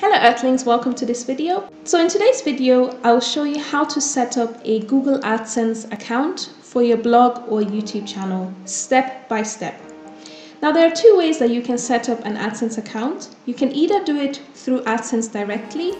Hello Earthlings, welcome to this video. So in today's video, I'll show you how to set up a Google AdSense account for your blog or YouTube channel, step by step. Now there are two ways that you can set up an AdSense account. You can either do it through AdSense directly,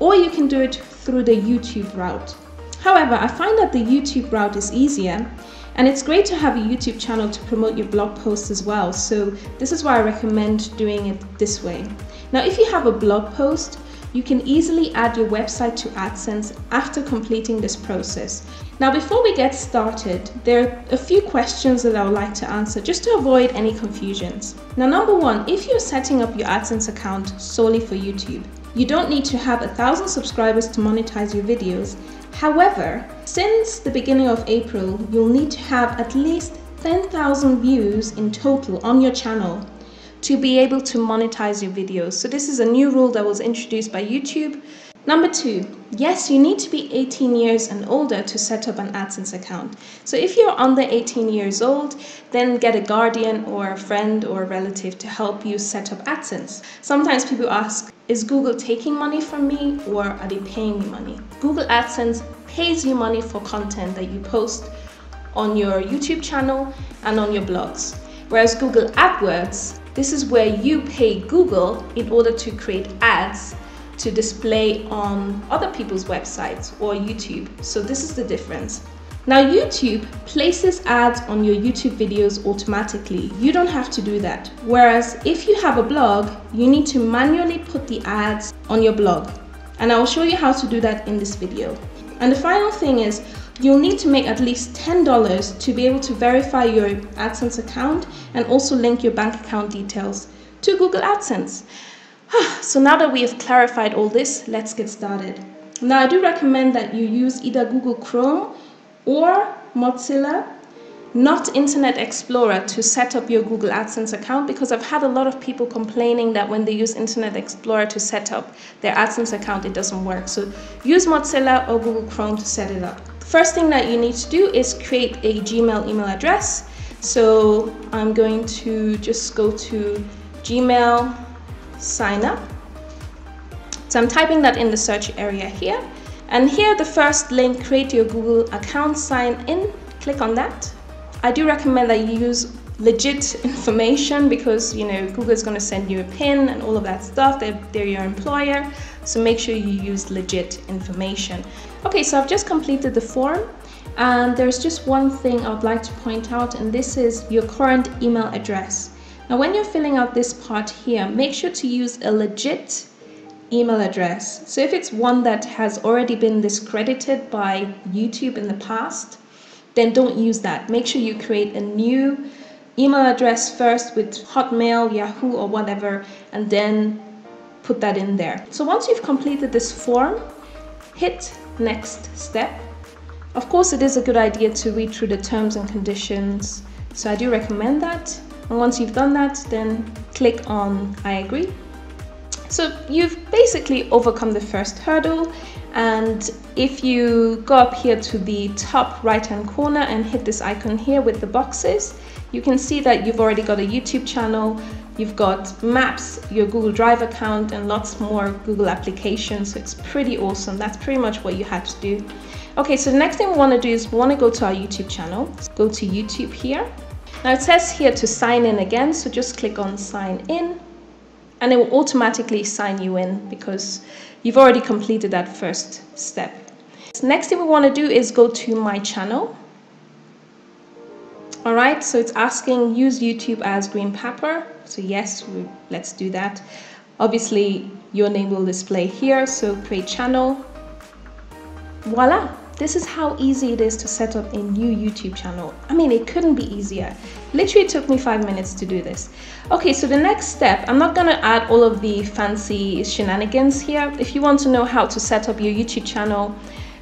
or you can do it through the YouTube route. However, I find that the YouTube route is easier, and it's great to have a YouTube channel to promote your blog posts as well. So this is why I recommend doing it this way. Now, if you have a blog post, you can easily add your website to AdSense after completing this process. Now, before we get started, there are a few questions that I would like to answer just to avoid any confusions. Now, number one, if you're setting up your AdSense account solely for YouTube, you don't need to have 1,000 subscribers to monetize your videos. However, since the beginning of April, you'll need to have at least 10,000 views in total on your channel to be able to monetize your videos. So this is a new rule that was introduced by YouTube. Number two, yes, you need to be 18 years and older to set up an AdSense account. So if you're under 18 years old, then get a guardian or a friend or a relative to help you set up AdSense. Sometimes people ask, is Google taking money from me or are they paying me money? Google AdSense pays you money for content that you post on your YouTube channel and on your blogs. Whereas Google AdWords, this is where you pay Google in order to create ads to display on other people's websites or YouTube. So this is the difference. Now YouTube places ads on your YouTube videos automatically. You don't have to do that. Whereas if you have a blog, you need to manually put the ads on your blog. And I will show you how to do that in this video. And the final thing is, you'll need to make at least $10 to be able to verify your AdSense account and also link your bank account details to Google AdSense. So now that we have clarified all this, let's get started. Now I do recommend that you use either Google Chrome or Mozilla, not Internet Explorer, to set up your Google AdSense account, because I've had a lot of people complaining that when they use Internet Explorer to set up their AdSense account, it doesn't work. So use Mozilla or Google Chrome to set it up. First thing that you need to do is create a Gmail email address. So I'm going to just go to Gmail, sign up. So I'm typing that in the search area here. And here the first link, create your Google account, sign in, click on that. I do recommend that you use legit information, because you know Google is going to send you a PIN and all of that stuff. They're your employer, so make sure you use legit information. Okay, so I've just completed the form, and there's just one thing I'd like to point out, and this is your current email address. Now when you're filling out this part here, make sure to use a legit email address. So if it's one that has already been discredited by YouTube in the past, then don't use that. Make sure you create a new email address first with Hotmail, Yahoo or whatever, and then put that in there. So once you've completed this form, hit next step. Of course, it is a good idea to read through the terms and conditions, so I do recommend that. And once you've done that, then click on I agree. So you've basically overcome the first hurdle, and if you go up here to the top right hand corner and hit this icon here with the boxes, you can see that you've already got a YouTube channel, you've got Maps, your Google Drive account, and lots more Google applications. So it's pretty awesome. That's pretty much what you had to do. Okay, so the next thing we want to do is we want to go to our YouTube channel. Let's go to YouTube here. Now it says here to sign in again, so just click on sign in. And it will automatically sign you in because you've already completed that first step. So next thing we want to do is go to my channel. All right, so it's asking use YouTube as green pepper. So yes, let's do that. Obviously, your name will display here. So create channel. Voila. This is how easy it is to set up a new YouTube channel. I mean, it couldn't be easier. Literally took me 5 minutes to do this. Okay, so the next step, I'm not gonna add all of the fancy shenanigans here. If you want to know how to set up your YouTube channel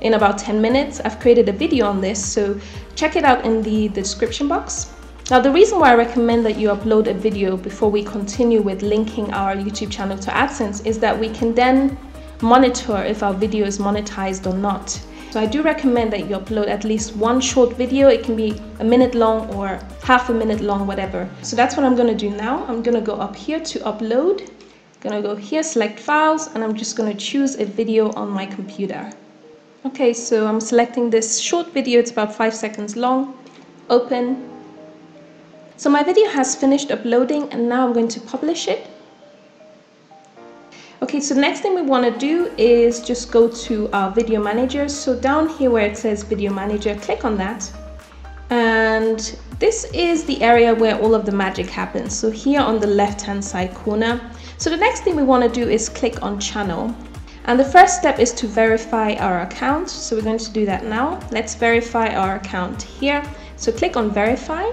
in about 10 minutes, I've created a video on this, so check it out in the description box. Now, the reason why I recommend that you upload a video before we continue with linking our YouTube channel to AdSense is that we can then monitor if our video is monetized or not. So I do recommend that you upload at least one short video. It can be a minute long or half a minute long, whatever. So that's what I'm going to do now. I'm going to go up here to upload. I'm gonna go here, select files, and I'm just gonna choose a video on my computer. Okay, so I'm selecting this short video, it's about 5 seconds long. Open. So my video has finished uploading and now I'm going to publish it. Okay, so next thing we want to do is just go to our video manager. So down here where it says video manager, click on that. And this is the area where all of the magic happens. So here on the left hand side corner. So the next thing we want to do is click on channel. And the first step is to verify our account. So we're going to do that now. Let's verify our account here. So click on verify.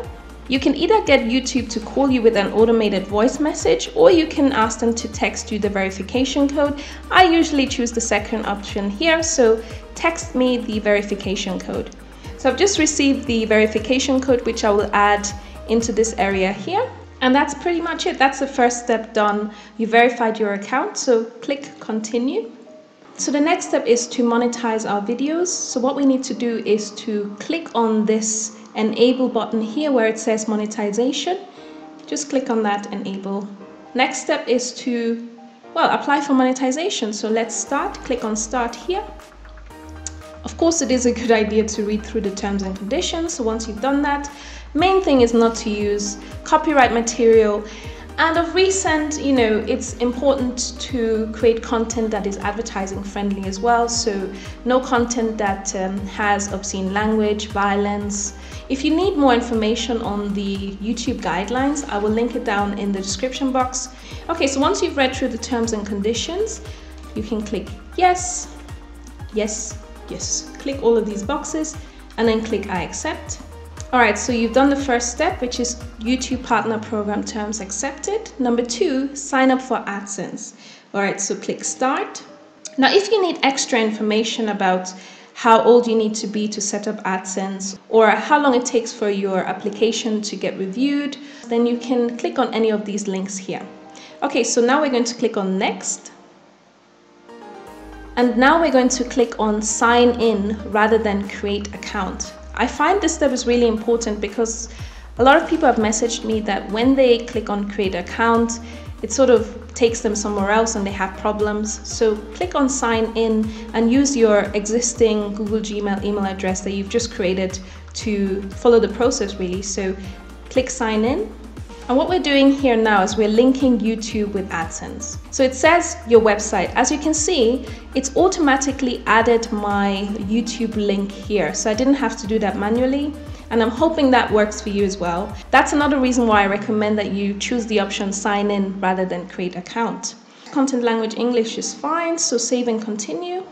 You can either get YouTube to call you with an automated voice message, or you can ask them to text you the verification code. I usually choose the second option here, so text me the verification code. So I've just received the verification code, which I will add into this area here. And that's pretty much it. That's the first step done. You verified your account, so click continue. So the next step is to monetize our videos. So what we need to do is to click on this enable button here where it says monetization. Just click on that, enable. Next step is to, well, apply for monetization. So let's start, click on start here. Of course, it is a good idea to read through the terms and conditions. So once you've done that, main thing is not to use copyright material. And of recent, you know, it's important to create content that is advertising friendly as well. So no content that has obscene language, violence. If you need more information on the YouTube guidelines, I will link it down in the description box. Okay, so once you've read through the terms and conditions, you can click yes, yes, yes. Click all of these boxes and then click I accept. Alright, so you've done the first step, which is YouTube Partner Program Terms Accepted. Number two, sign up for AdSense. Alright, so click Start. Now, if you need extra information about how old you need to be to set up AdSense or how long it takes for your application to get reviewed, then you can click on any of these links here. Okay, so now we're going to click on Next. And now we're going to click on Sign In rather than Create Account. I find this step is really important because a lot of people have messaged me that when they click on create account, it sort of takes them somewhere else and they have problems. So click on sign in and use your existing Google Gmail email address that you've just created to follow the process really. So click sign in. And what we're doing here now is we're linking YouTube with AdSense. So it says your website. As you can see, it's automatically added my YouTube link here. So I didn't have to do that manually. And I'm hoping that works for you as well. That's another reason why I recommend that you choose the option sign in rather than create account. Content language English is fine. So save and continue.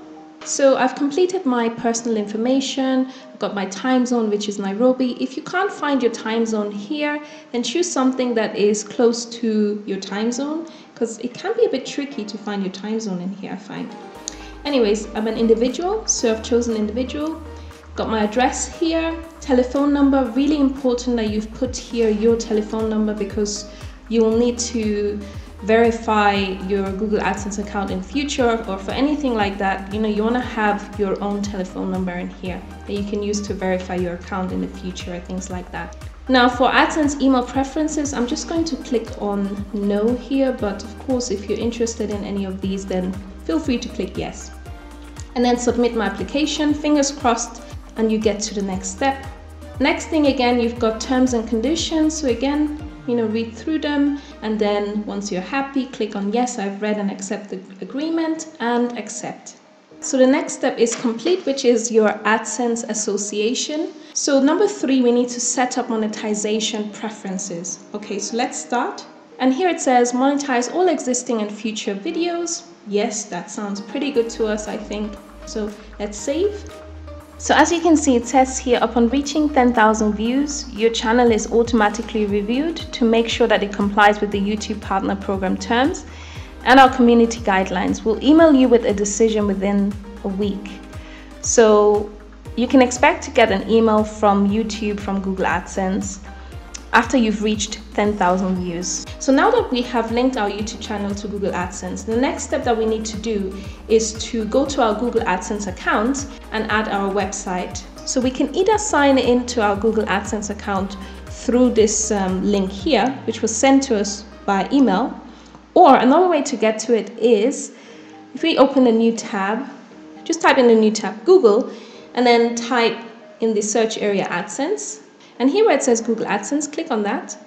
So I've completed my personal information, I've got my time zone, which is Nairobi. If you can't find your time zone here, then choose something that is close to your time zone, because it can be a bit tricky to find your time zone in here, I find. Anyways, I'm an individual, so I've chosen individual. Got my address here, telephone number, really important that you've put here your telephone number because you will need to verify your Google AdSense account in future or for anything like that. You know, you want to have your own telephone number in here that you can use to verify your account in the future or things like that. Now for AdSense email preferences, I'm just going to click on no here, but of course if you're interested in any of these, then feel free to click yes. And then submit my application, fingers crossed, and you get to the next step. Next thing again, you've got terms and conditions, so again, you know, read through them, and then once you're happy, click on yes, I've read and accept the agreement, and accept. So the next step is complete, which is your AdSense association. So number three, we need to set up monetization preferences. Okay, so let's start. And here it says monetize all existing and future videos. Yes, that sounds pretty good to us, I think. So let's save. So as you can see, it says here, upon reaching 10,000 views, your channel is automatically reviewed to make sure that it complies with the YouTube Partner Program terms and our community guidelines. We'll email you with a decision within a week. So you can expect to get an email from YouTube, from Google AdSense, after you've reached 10,000 views. So now that we have linked our YouTube channel to Google AdSense, the next step that we need to do is to go to our Google AdSense account and add our website. So we can either sign into our Google AdSense account through this link here, which was sent to us by email, Or another way to get to it is, if we open a new tab, just type in the new tab Google and then type in the search area AdSense. And here where it says Google AdSense, click on that.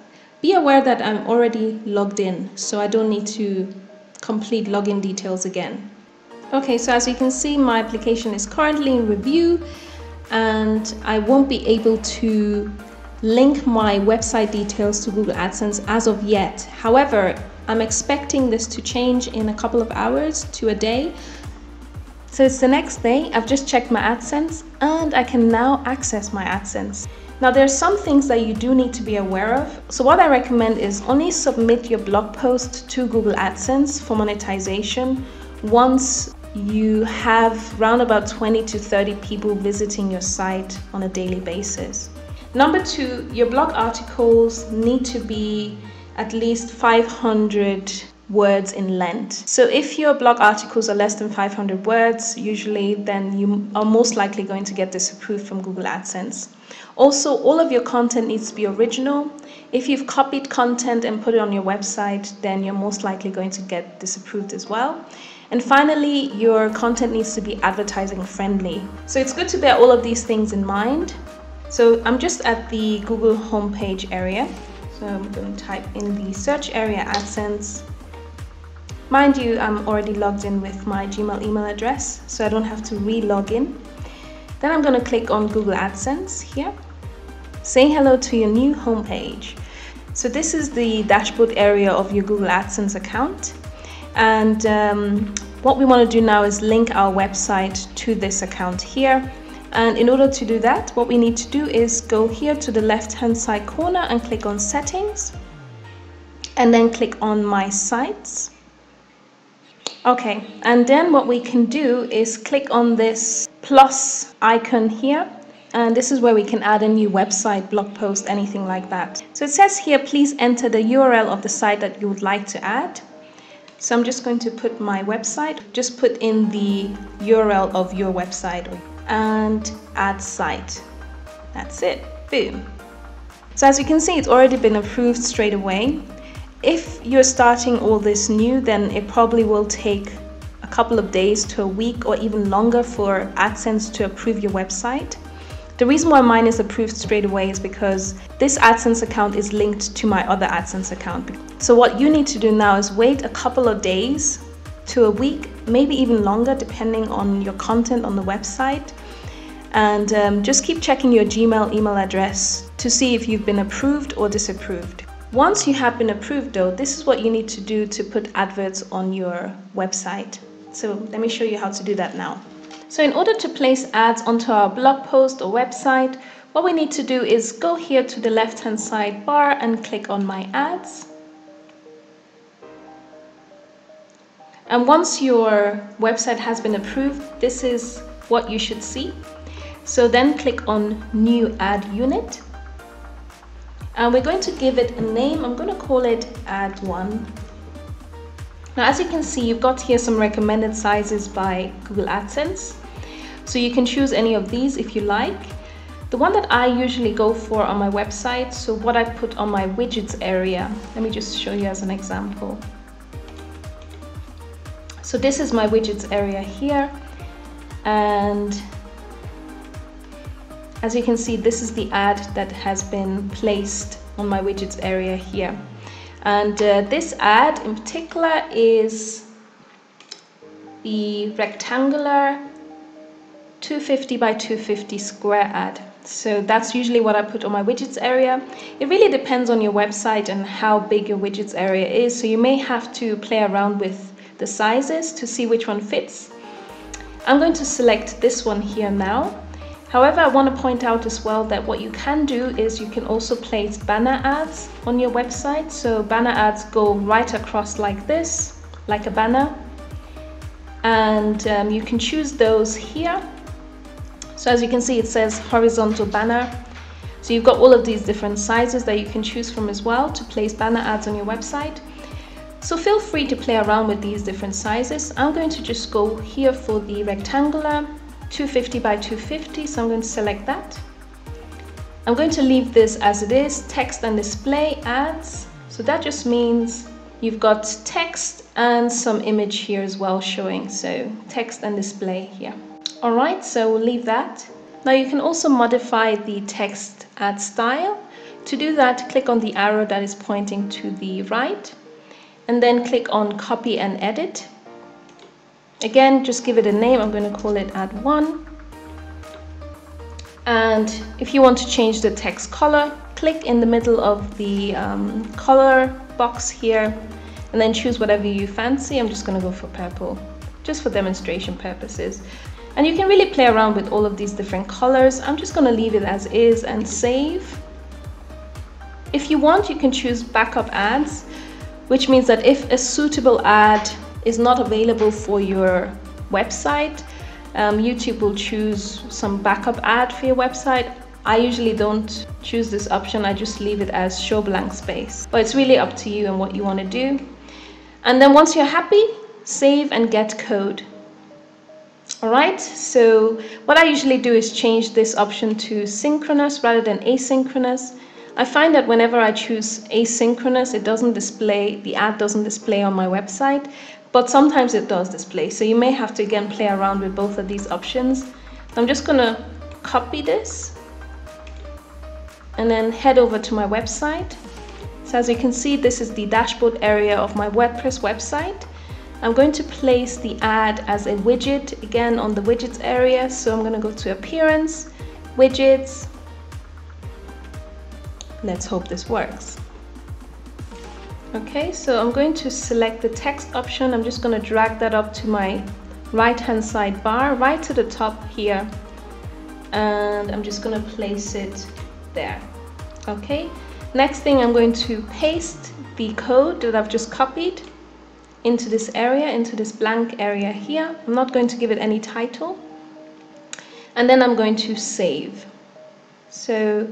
Be aware that I'm already logged in, so I don't need to complete login details again. Okay, so as you can see, my application is currently in review and I won't be able to link my website details to Google AdSense as of yet. However, I'm expecting this to change in a couple of hours to a day. So it's the next day, I've just checked my AdSense and I can now access my AdSense. Now there are some things that you do need to be aware of. So what I recommend is only submit your blog post to Google AdSense for monetization once you have round about 20 to 30 people visiting your site on a daily basis. Number two, your blog articles need to be at least 500 words in length. So if your blog articles are less than 500 words, usually then you are most likely going to get disapproved from Google AdSense. Also, all of your content needs to be original. If you've copied content and put it on your website, then you're most likely going to get disapproved as well. And finally, your content needs to be advertising friendly. So it's good to bear all of these things in mind. So I'm just at the Google homepage area. So I'm going to type in the search area AdSense. Mind you, I'm already logged in with my Gmail email address, so I don't have to re-log in. Then I'm going to click on Google AdSense here. Say hello to your new homepage. So this is the dashboard area of your Google AdSense account. And what we want to do now is link our website to this account here. And in order to do that, what we need to do is go here to the left-hand side corner and click on Settings. And then click on My Sites. Okay, and then what we can do is click on this plus icon here, and this is where we can add a new website, blog post, anything like that. So it says here, please enter the URL of the site that you would like to add. So I'm just going to put my website, just put in the URL of your website and add site. That's it, boom. So as you can see, it's already been approved straight away. If you're starting all this new, then it probably will take a couple of days to a week or even longer for AdSense to approve your website. The reason why mine is approved straight away is because this AdSense account is linked to my other AdSense account. So what you need to do now is wait a couple of days to a week, maybe even longer, depending on your content on the website. And just keep checking your Gmail email address to see if you've been approved or disapproved. Once you have been approved though, this is what you need to do to put adverts on your website. So let me show you how to do that now. So in order to place ads onto our blog post or website, what we need to do is go here to the left-hand side bar and click on My Ads. And once your website has been approved, this is what you should see. So then click on New Ad Unit. And we're going to give it a name. I'm going to call it Ad 1. Now, as you can see, you've got here some recommended sizes by Google AdSense. So you can choose any of these if you like. The one that I usually go for on my website, so what I put on my widgets area, let me just show you as an example. So this is my widgets area here. And as you can see, this is the ad that has been placed on my widgets area here. And this ad in particular is the rectangular 250 by 250 square ad. So that's usually what I put on my widgets area. It really depends on your website and how big your widgets area is. So you may have to play around with the sizes to see which one fits. I'm going to select this one here now. However, I want to point out as well that what you can do is you can also place banner ads on your website. So banner ads go right across like this, like a banner. And you can choose those here. So as you can see, it says horizontal banner. So you've got all of these different sizes that you can choose from as well to place banner ads on your website. So feel free to play around with these different sizes. I'm going to just go here for the rectangular 250 by 250, so I'm going to select that. I'm going to leave this as it is, text and display ads. So that just means You've got text and some image here as well showing, so text and display here. All right, so we'll leave that. Now you can also modify the text ad style. To do that, click on the arrow that is pointing to the right and then click on copy and edit. Again, just give it a name. I'm going to call it ad 1. And if you want to change the text color, click in the middle of the color box here and then choose whatever you fancy. I'm just going to go for purple, just for demonstration purposes. And you can really play around with all of these different colors. I'm just going to leave it as is and save. If you want, you can choose backup ads, which means that if a suitable ad is not available for your website, YouTube will choose some backup ad for your website. I usually don't choose this option. I just leave it as show blank space, but it's really up to you and what you want to do. And then once you're happy, save and get code. All right, so what I usually do is change this option to synchronous rather than asynchronous. I find that whenever I choose asynchronous, it doesn't display, the ad doesn't display on my website, but sometimes it does display. So you may have to again play around with both of these options. I'm just going to copy this and then head over to my website. So as you can see, this is the dashboard area of my WordPress website. I'm going to place the ad as a widget, again on the widgets area. So I'm going to go to appearance, widgets. Let's hope this works. Okay, so I'm going to select the text option. I'm just going to drag that up to my right-hand sidebar, right to the top here. And I'm just going to place it there. Okay, next thing, I'm going to paste the code that I've just copied into this area, into this blank area here. I'm not going to give it any title. And then I'm going to save. So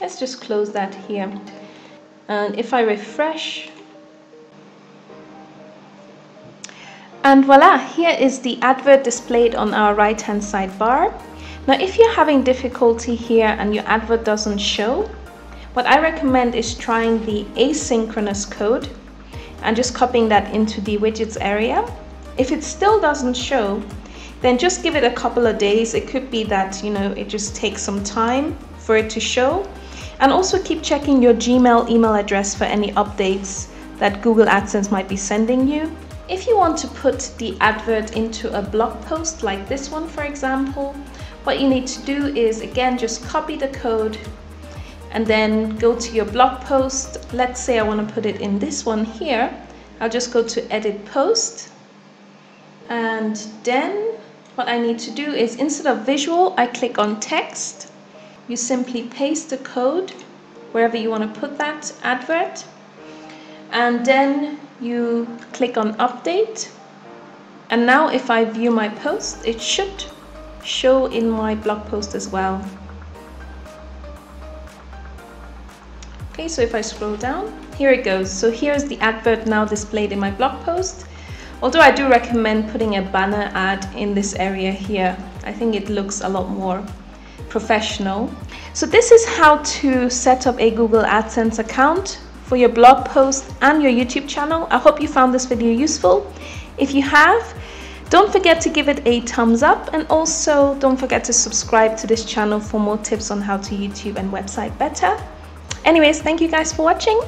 let's just close that here. And if I refresh, and voila, here is the advert displayed on our right-hand sidebar. Now, if you're having difficulty here and your advert doesn't show, what I recommend is trying the asynchronous code and just copying that into the widgets area. If it still doesn't show, then just give it a couple of days. It could be that, you know, it just takes some time for it to show. And also keep checking your Gmail email address for any updates that Google AdSense might be sending you. If you want to put the advert into a blog post like this one, for example, what you need to do is, again, just copy the code and then go to your blog post. Let's say I want to put it in this one here. I'll just go to edit post. And then what I need to do is, instead of visual, I click on text. You simply paste the code wherever you want to put that advert. And then you click on update. And now if I view my post, it should show in my blog post as well. Okay, so if I scroll down, here it goes. So here's the advert now displayed in my blog post. Although I do recommend putting a banner ad in this area here. I think it looks a lot more professional. So this is how to set up a Google AdSense account for your blog post and your YouTube channel. I hope you found this video useful. If you have, don't forget to give it a thumbs up, and also don't forget to subscribe to this channel for more tips on how to YouTube and website better. Anyways, thank you guys for watching.